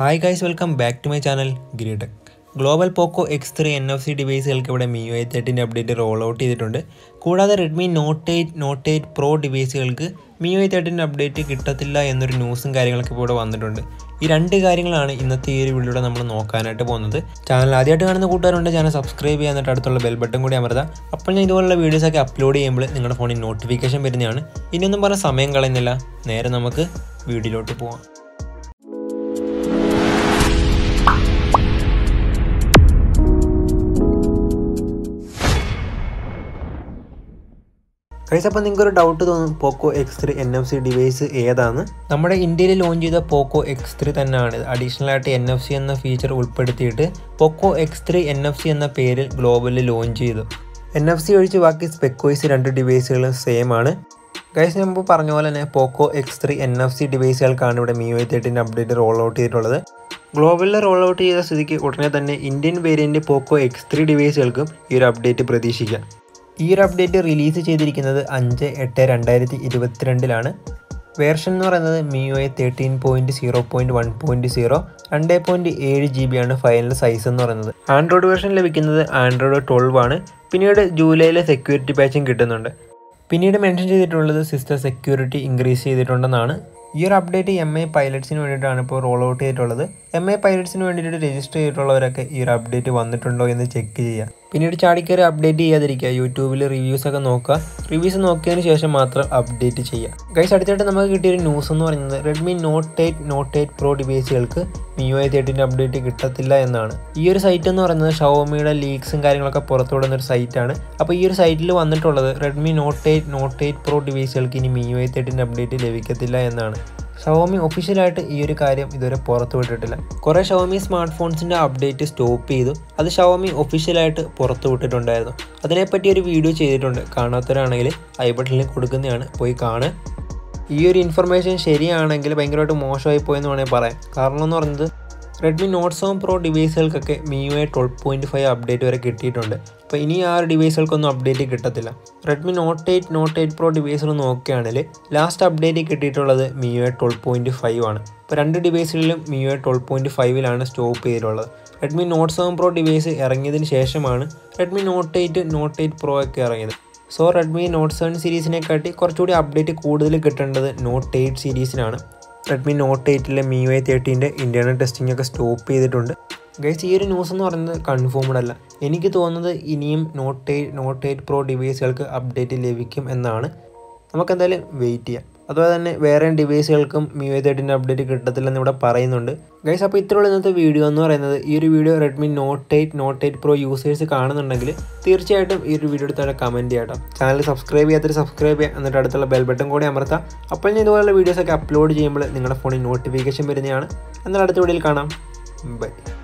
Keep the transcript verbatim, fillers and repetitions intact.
Hi guys, welcome back to my channel Giri tech. Global Poco X three N F C ഡിവൈസുകൾക്ക് ഇവിടെ M I U I thirteen update roll out ചെയ്തിട്ടുണ്ട്. കൂടാതെ Redmi note eight note eight pro ഡിവൈസുകൾക്ക് M I U I thirteen update കിട്ടത്തില്ല എന്നൊരു ന്യൂസും കാര്യങ്ങളൊക്കെ ഇവിടെ വന്നിട്ടുണ്ട്. ഈ രണ്ട് കാര്യങ്ങളാണ് ഇന്നത്തെ ഈ ഒരു വീഡിയോയുടെ നമ്മൾ നോക്കാനായിട്ട് പോകുന്നത്. ചാനൽ ആദ്യമായിട്ട് കാണുന്ന കൂട്ടുകാരുണ്ട് ചാനൽ സബ്സ്ക്രൈബ് ചെയ്യാൻ എന്നിട്ട് അടുത്തുള്ള ബെൽ ബട്ടൺ കൂടി അമർത്താം. അപ്പോൾ ഞാൻ ഇതുപോലുള്ള വീഡിയോസൊക്കെ അപ്ലോഡ് ചെയ്യുമ്പോൾ നിങ്ങളുടെ ഫോണിൽ നോട്ടിഫിക്കേഷൻ വരുന്നതാണ്. ഇനിയൊന്നും പറഞ്ഞാൽ സമയം കളയുന്നില്ല, നേരെ നമുക്ക് വീഡിയോയിലോട്ട് പോകാം. ഗൈസ്, അപ്പോൾ നിങ്ങൾക്കൊരു ഡൗട്ട് തോന്നും, Poco X three N F C device ഏതാണ്? നമ്മുടെ ഇന്ത്യയിൽ ലോഞ്ച് ചെയ്ത പോക്കോ എക്സ് ത്രീ തന്നെയാണ്. അഡീഷണലായിട്ട് എൻ എഫ് സി എന്ന ഫീച്ചർ ഉൾപ്പെടുത്തിയിട്ട് Poco X three N F C എന്ന പേരിൽ ഗ്ലോബലിൽ ലോഞ്ച് ചെയ്തു. എൻ എഫ് സി ഒഴിച്ച് ബാക്കി സ്പെക്കോയ്സ് രണ്ട് ഡിവൈസുകളും സെയിം ആണ്. ഗൈസ്, മുമ്പ് പറഞ്ഞ പോലെ തന്നെ Poco X three N F C ഡിവൈസുകൾക്കാണ് ഇവിടെ M I U I thirteen update roll out ചെയ്തിട്ടുള്ളത്. ഗ്ലോബലിൽ റോൾ ഔട്ട് ചെയ്ത സ്ഥിതിക്ക് ഉടനെ തന്നെ Indian variant Poco X three ഡിവൈസുകൾക്കും ഈ ഒരു അപ്ഡേറ്റ് പ്രതീക്ഷിക്കാം. ഈ ഒരു അപ്ഡേറ്റ് റിലീസ് ചെയ്തിരിക്കുന്നത് അഞ്ച് എട്ട് രണ്ടായിരത്തി ഇരുപത്തിരണ്ടിലാണ്. വേർഷൻ എന്ന് പറയുന്നത് M I U I thirteen point zero point one point zero രണ്ട് പോയിൻറ്റ് ഏഴ് ജി ബി ആണ് ഫൈനൽ സൈസ് എന്ന് പറയുന്നത്. ആൻഡ്രോയിഡ് വേർഷൻ ലഭിക്കുന്നത് ആൻഡ്രോയിഡ് ട്വൽവ് ആണ്. പിന്നീട് ജൂലൈയിലെ സെക്യൂരിറ്റി പാച്ചും കിട്ടുന്നുണ്ട്. പിന്നീട് മെൻഷൻ ചെയ്തിട്ടുള്ളത് സിസ്റ്റം സെക്യൂരിറ്റി ഇൻക്രീസ് ചെയ്തിട്ടുണ്ടെന്നാണ്. ഈ ഒരു അപ്ഡേറ്റ് എം ഐ പൈലറ്റ്സിന് വേണ്ടിയിട്ടാണ് ഇപ്പോൾ റോൾ ഔട്ട് ചെയ്തിട്ടുള്ളത്. എം ഐ പൈലറ്റ്സിന് വേണ്ടിയിട്ട് രജിസ്റ്റർ ചെയ്തിട്ടുള്ളവരൊക്കെ ഈ ഒരു അപ്ഡേറ്റ് വന്നിട്ടുണ്ടോ എന്ന് ചെക്ക് ചെയ്യുക. പിന്നീട് ചാടിക്കയറി അപ്ഡേറ്റ് ചെയ്യാതിരിക്കുക, യൂട്യൂബിൽ റിവ്യൂസൊക്കെ നോക്കുക. റിവ്യൂസ് നോക്കിയതിന് ശേഷം മാത്രം അപ്ഡേറ്റ് ചെയ്യുക. ഗൈസ്, അടുത്തായിട്ട് നമുക്ക് കിട്ടിയൊരു ന്യൂസ് എന്ന് പറയുന്നത് Redmi note eight note eight pro ഡിവൈസുകൾക്ക് M I U I thirteen update കിട്ടത്തില്ല എന്നാണ്. ഈ ഒരു സൈറ്റ് എന്ന് പറയുന്നത് ഷവോമിയുടെ ലീക്സും കാര്യങ്ങളൊക്കെ പുറത്തുവിടുന്ന ഒരു സൈറ്റാണ്. അപ്പോൾ ഈ ഒരു സൈറ്റിൽ വന്നിട്ടുള്ളത് Redmi note eight note eight pro ഡിവൈസുകൾക്ക് ഇനി M I U I thirteen update ലഭിക്കത്തില്ല എന്നാണ്. ഷവോമി ഒഫീഷ്യലായിട്ട് ഈ ഒരു കാര്യം ഇതുവരെ പുറത്തു വിട്ടിട്ടില്ല. കുറേ ഷവോമി സ്മാർട്ട് ഫോൺസിൻ്റെ അപ്ഡേറ്റ് സ്റ്റോപ്പ് ചെയ്തു, അത് ഷവോമി ഒഫീഷ്യലായിട്ട് പുറത്തു വിട്ടിട്ടുണ്ടായിരുന്നു. അതിനെപ്പറ്റി ഒരു വീഡിയോ ചെയ്തിട്ടുണ്ട്, കാണാത്തവരാണെങ്കിൽ ഐ ബട്ടണിൽ കൊടുക്കുന്നതാണ്, പോയി കാണുക. ഈ ഒരു ഇൻഫർമേഷൻ ശരിയാണെങ്കിൽ ഭയങ്കരമായിട്ട് മോശമായി പോയെന്ന് വേണമെങ്കിൽ പറയാം. കാരണം എന്ന് പറയുന്നത് റെഡ്മി നോട്ട് സെവൻ പ്രോ ഡിവൈസുകൾക്കൊക്കെ M I U I twelve point five update വരെ കിട്ടിയിട്ടുണ്ട്. അപ്പോൾ ഇനി ആ ഒരു ഡിവൈസുകൾക്കൊന്നും അപ്ഡേറ്റ് കിട്ടത്തില്ല. Redmi note eight note eight pro ഡിവൈസുകൾ നോക്കുകയാണെങ്കിൽ ലാസ്റ്റ് അപ്ഡേറ്റ് കിട്ടിയിട്ടുള്ളത് M I U I twelve point five ആണ്. അപ്പോൾ രണ്ട് ഡിവൈസുകളിലും M I U I twelve point ഫൈവിലാണ് സ്റ്റോപ്പ് ചെയ്തിട്ടുള്ളത്. Redmi note seven pro device ഇറങ്ങിയതിന് ശേഷമാണ് Redmi note eight note eight pro ഒക്കെ ഇറങ്ങിയത്. സോ റെഡ്മി നോട്ട് സെവൻ സീരീസിനെക്കാട്ടി കുറച്ചുകൂടി അപ്ഡേറ്റ് കൂടുതൽ കിട്ടേണ്ടത് നോട്ട് എയ്റ്റ് സീരീസിനാണ്. റെഡ്മി നോട്ട് എയ്റ്റിലെ എം ഐ യു ഐ തേർട്ടീൻ്റെ ഇൻ്റേണൽ ടെസ്റ്റിംഗ് ഒക്കെ സ്റ്റോപ്പ് ചെയ്തിട്ടുണ്ട്. ഗൈസ്, ഈ ഒരു ന്യൂസ് എന്ന് പറയുന്നത് കൺഫേംഡ് അല്ല. എനിക്ക് തോന്നുന്നത് ഇനിയും note eight note eight pro ഡിവൈസുകൾക്ക് അപ്ഡേറ്റ് ലഭിക്കും എന്നാണ്. നമുക്കെന്തായാലും വെയിറ്റ് ചെയ്യാം. അതുപോലെ തന്നെ വേറെ ഡിവൈസുകൾക്കും എം ഐ യു ഐ തേർട്ടീൻ്റെ അപ്ഡേറ്റ് കിട്ടത്തില്ലെന്ന് ഇവിടെ പറയുന്നുണ്ട്. ഗൈസ്, അപ്പോൾ ഇത്രയുള്ള ഇന്നത്തെ വീഡിയോ എന്ന് പറയുന്നത്. ഈ ഒരു video Redmi note eight note eight pro users കാണുന്നുണ്ടെങ്കിൽ തീർച്ചയായിട്ടും ഈ ഒരു വീഡിയോയുടെ താഴെ കമൻറ്റ് ചെയ്യട്ടോ. ചാനൽ സബ്സ്ക്രൈബ് ചെയ്യാത്തവർ സബ്സ്ക്രൈബ് ചെയ്യുക, എന്നിട്ട് അടുത്തുള്ള ബെൽ ബട്ടൺ കൂടി അമർത്താം. അപ്പോൾ ഞാൻ ഇതുപോലുള്ള വീഡിയോസൊക്കെ അപ്ലോഡ് ചെയ്യുമ്പോൾ നിങ്ങളുടെ ഫോണിൽ നോട്ടിഫിക്കേഷൻ വരുന്നതാണ്. എന്നാൽ അടുത്ത വീഡിയോയിൽ കാണാം. ബൈ.